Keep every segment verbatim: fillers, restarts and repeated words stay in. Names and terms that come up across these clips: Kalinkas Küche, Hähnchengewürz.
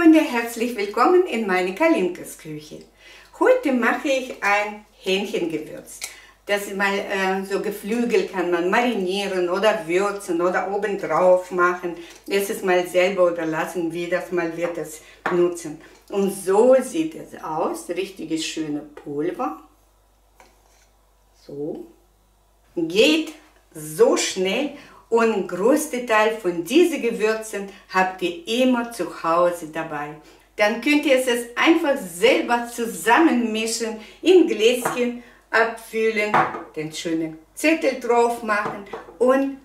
Freunde, herzlich willkommen in meine Kalinkas Küche. Heute mache ich ein Hähnchengewürz. Das ist mal äh, so Geflügel, kann man marinieren oder würzen oder obendrauf machen. Das ist mal selber überlassen, wie das mal wird es nutzen. Und so sieht es aus, richtiges schöne Pulver. So. Geht so schnell. Und den größten Teil von diesen Gewürzen habt ihr immer zu Hause dabei. Dann könnt ihr es einfach selber zusammenmischen, in Gläschen abfüllen, den schönen Zettel drauf machen und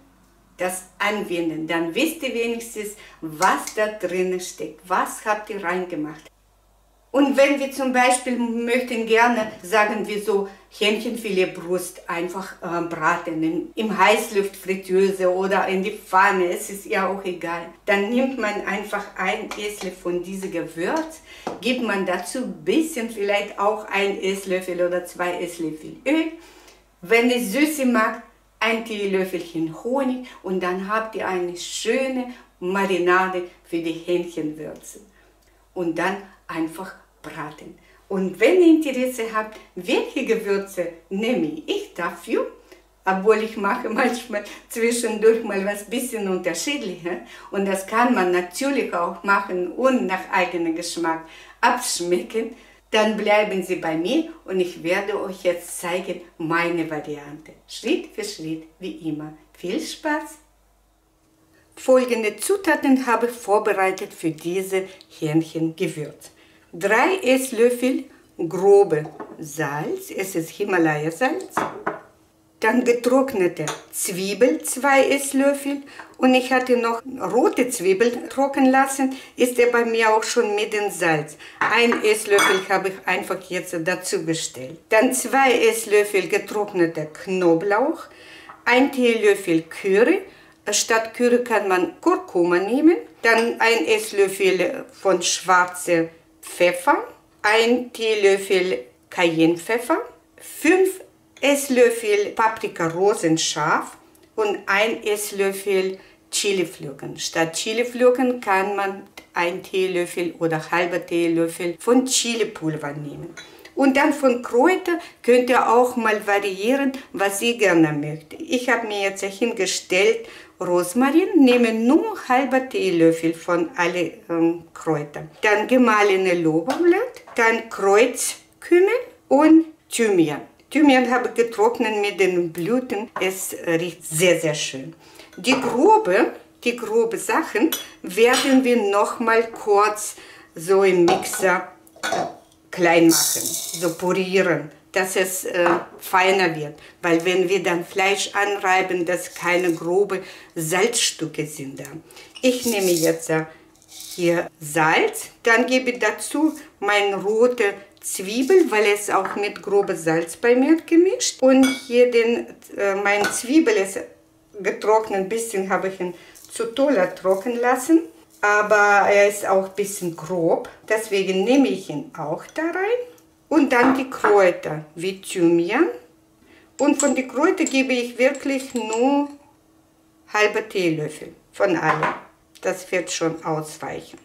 das anwenden. Dann wisst ihr wenigstens, was da drin steckt, was habt ihr reingemacht. Und wenn wir zum Beispiel möchten gerne, sagen wir so, Hähnchenfiletbrust einfach äh, braten in, im Heißluftfritteuse oder in die Pfanne, es ist ja auch egal. Dann nimmt man einfach ein Esslöffel von diesem Gewürz, gibt man dazu ein bisschen, vielleicht auch ein Esslöffel oder zwei Esslöffel Öl. Wenn ihr Süße mag, ein Teelöffelchen Honig und dann habt ihr eine schöne Marinade für die Hähnchenwürze. Und dann einfach braten. Und wenn ihr Interesse habt, welche Gewürze nehme ich dafür, obwohl ich mache manchmal zwischendurch mal was bisschen unterschiedliches und das kann man natürlich auch machen und nach eigenem Geschmack abschmecken, dann bleiben Sie bei mir und ich werde euch jetzt zeigen meine Variante. Schritt für Schritt, wie immer. Viel Spaß! Folgende Zutaten habe ich vorbereitet für diese Hähnchengewürz. drei Esslöffel grobe Salz, es ist Himalaya-Salz. Dann getrocknete Zwiebel, zwei Esslöffel. Und ich hatte noch rote Zwiebeln trocken lassen, ist er bei mir auch schon mit dem Salz. Ein Esslöffel habe ich einfach jetzt dazu gestellt. Dann zwei Esslöffel getrockneter Knoblauch, ein Teelöffel Curry. Statt Curry kann man Kurkuma nehmen, dann ein Esslöffel von schwarzem Pfeffer, ein Teelöffel Cayennepfeffer, fünf Esslöffel Paprika rosenscharf und ein Esslöffel Chiliflocken. Statt Chiliflocken kann man ein Teelöffel oder halber Teelöffel von Chilipulver nehmen. Und dann von Kräuter könnt ihr auch mal variieren, was ihr gerne möchtet. Ich habe mir jetzt hingestellt Rosmarin, nehme nur halber Teelöffel von allen ähm, Kräutern. Dann gemahlene Lorbeerblatt, dann Kreuzkümmel und Thymian. Thymian habe ich getrocknet mit den Blüten, es riecht sehr, sehr schön. Die grobe, die grobe Sachen werden wir nochmal kurz so im Mixer klein machen, so purieren, dass es äh, feiner wird. Weil wenn wir dann Fleisch anreiben, dass keine grobe Salzstücke sind da. Ich nehme jetzt äh, hier Salz, dann gebe dazu meine rote Zwiebel, weil es auch mit grobem Salz bei mir gemischt. Und hier den, äh, mein Zwiebel ist getrocknet, ein bisschen habe ich ihn zu Toller trocken lassen. Aber er ist auch ein bisschen grob, deswegen nehme ich ihn auch da rein. Und dann die Kräuter, wie Thymian. Und von den Kräutern gebe ich wirklich nur halbe Teelöffel von allem. Das wird schon ausreichen.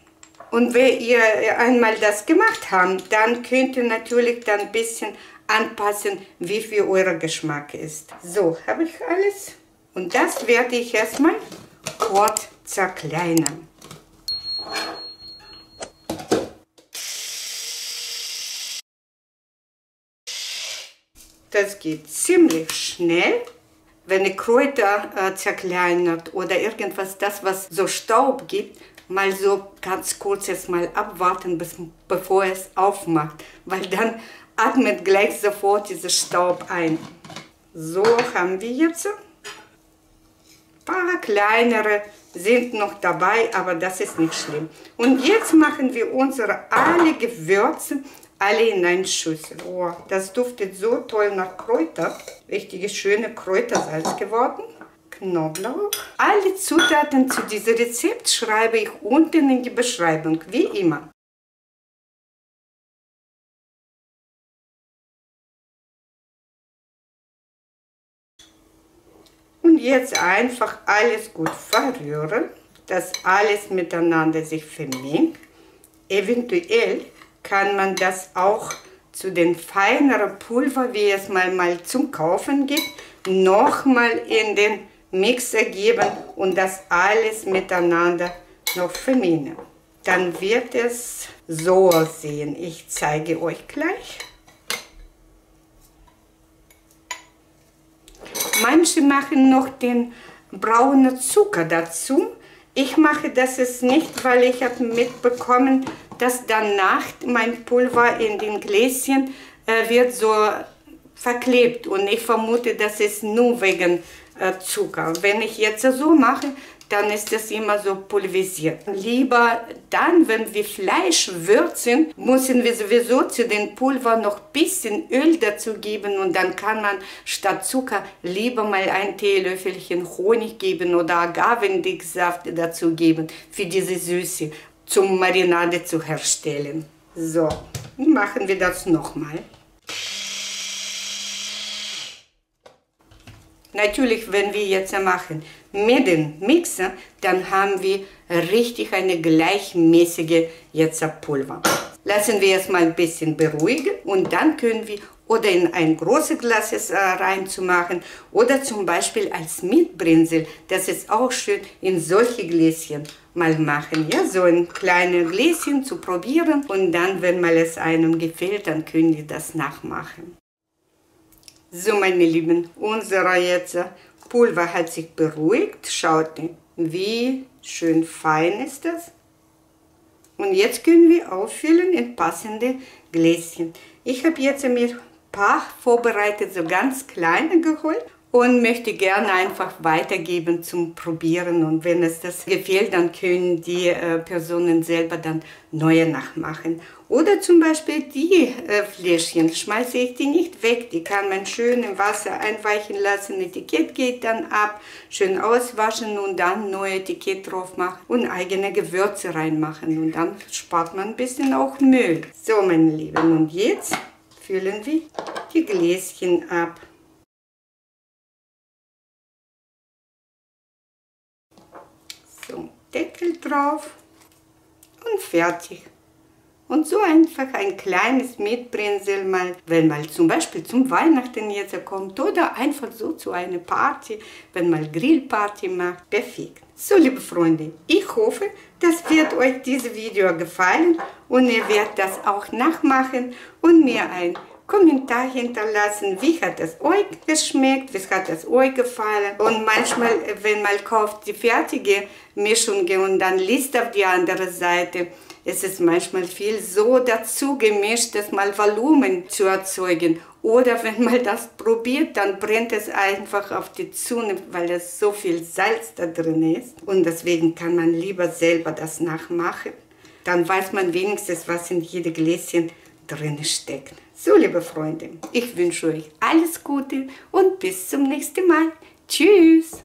Und wenn ihr einmal das gemacht habt, dann könnt ihr natürlich dann ein bisschen anpassen, wie viel euer Geschmack ist. So, habe ich alles. Und das werde ich erstmal kurz zerkleinern. Das geht ziemlich schnell. Wenn ihr Kräuter äh, zerkleinert oder irgendwas, das was so Staub gibt, mal so ganz kurz jetzt mal abwarten, bis, bevor es aufmacht, weil dann atmet gleich sofort dieser Staub ein. So haben wir jetzt ein paar kleinere sind noch dabei, aber das ist nicht schlimm. Und jetzt machen wir unsere alle Gewürze alle in einen Schüssel. Oh, das duftet so toll nach Kräuter. Richtiges schöne Kräutersalz geworden. Knoblauch. Alle Zutaten zu diesem Rezept schreibe ich unten in die Beschreibung, wie immer. Und jetzt einfach alles gut verrühren, dass alles miteinander sich vermengt. Eventuell kann man das auch zu den feineren Pulver, wie es mal, mal zum Kaufen gibt, nochmal in den Mixer geben und das alles miteinander noch vermischen. Dann wird es so aussehen. Ich zeige euch gleich. Manche machen noch den braunen Zucker dazu. Ich mache das jetzt nicht, weil ich habe mitbekommen, dass danach mein Pulver in den Gläschen äh, wird so verklebt. Und ich vermute, das ist nur wegen äh, Zucker. Wenn ich jetzt so mache, dann ist das immer so pulverisiert. Lieber dann, wenn wir Fleisch würzen, müssen wir sowieso zu dem Pulver noch ein bisschen Öl dazu geben und dann kann man statt Zucker lieber mal ein Teelöffelchen Honig geben oder Agavendicksaft dazu geben für diese Süße zum Marinade zu herstellen. So, machen wir das nochmal. Natürlich, wenn wir jetzt machen mit dem Mixer, dann haben wir richtig eine gleichmäßige jetzt Pulver. Lassen wir es mal ein bisschen beruhigen und dann können wir oder in ein großes Glas es reinzumachen oder zum Beispiel als Mitbrinsel, das ist auch schön, in solche Gläschen mal machen. Ja, so ein kleines Gläschen zu probieren und dann, wenn mal es einem gefällt, dann können wir das nachmachen. So, meine Lieben, unser jetzt Pulver hat sich beruhigt. Schaut, wie schön fein ist das. Und jetzt können wir auffüllen in passende Gläschen. Ich habe jetzt mir ein paar vorbereitet, so ganz kleine geholt und möchte gerne einfach weitergeben zum Probieren. Und wenn es das gefällt, dann können die äh, Personen selber dann neue nachmachen. Oder zum Beispiel die äh, Fläschchen, schmeiße ich die nicht weg, die kann man schön im Wasser einweichen lassen, Etikett geht dann ab, schön auswaschen und dann neue Etikett drauf machen und eigene Gewürze reinmachen und dann spart man ein bisschen auch Müll. So, meine Lieben, und jetzt füllen wir die Gläschen ab. So, Deckel drauf und fertig. Und so einfach ein kleines Mitbrinsel mal, wenn mal zum Beispiel zum Weihnachten jetzt kommt oder einfach so zu einer Party, wenn mal Grillparty macht, perfekt. So, liebe Freunde, ich hoffe, das wird euch dieses Video gefallen und ihr werdet das auch nachmachen und mir einen Kommentar hinterlassen, wie hat es euch geschmeckt, wie hat es euch gefallen. Und manchmal, wenn man kauft die fertige Mischung und dann liest auf die andere Seite, es ist manchmal viel so dazu gemischt, das mal Volumen zu erzeugen. Oder wenn man das probiert, dann brennt es einfach auf die Zunge, weil es so viel Salz da drin ist. Und deswegen kann man lieber selber das nachmachen. Dann weiß man wenigstens, was in jedem Gläschen drin steckt. So, liebe Freunde, ich wünsche euch alles Gute und bis zum nächsten Mal. Tschüss!